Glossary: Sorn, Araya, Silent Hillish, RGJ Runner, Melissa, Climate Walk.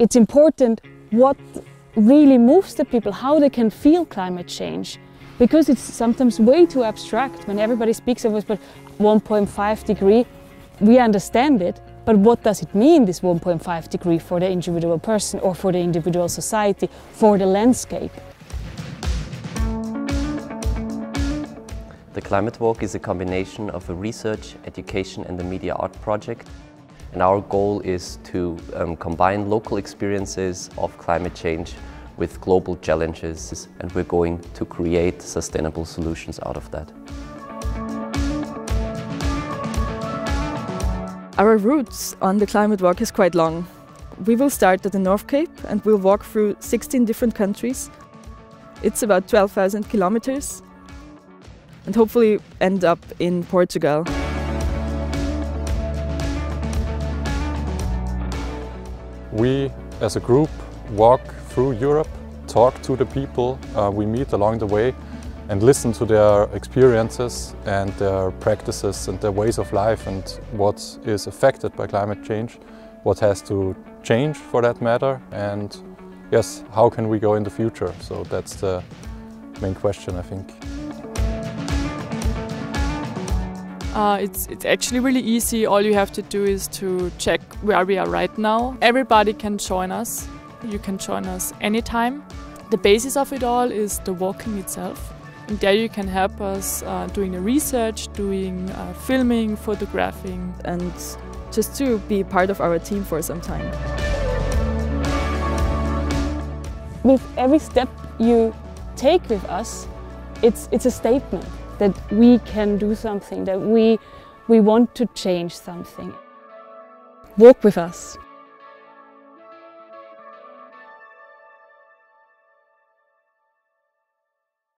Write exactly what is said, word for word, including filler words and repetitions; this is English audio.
It's important what really moves the people, how they can feel climate change, because it's sometimes way too abstract when everybody speaks of us, but one point five degree, we understand it, but what does it mean, this one point five degree, for the individual person or for the individual society, for the landscape? The Climate Walk is a combination of a research, education and a media art project. And our goal is to um, combine local experiences of climate change with global challenges, and we're going to create sustainable solutions out of that. Our route on the Climate Walk is quite long. We will start at the North Cape and we'll walk through sixteen different countries. It's about twelve thousand kilometers. And hopefully end up in Portugal. We, as a group, walk through Europe, talk to the people uh, we meet along the way and listen to their experiences and their practices and their ways of life and what is affected by climate change, what has to change for that matter, and yes, how can we go in the future? So that's the main question, I think. Uh, it's, it's actually really easy. All you have to do is to check where we are right now. Everybody can join us. You can join us anytime. The basis of it all is the walking itself. And there you can help us uh, doing the research, doing uh, filming, photographing. And just to be part of our team for some time. With every step you take with us, it's, it's a statement that we can do something, that we, we want to change something. Walk with us.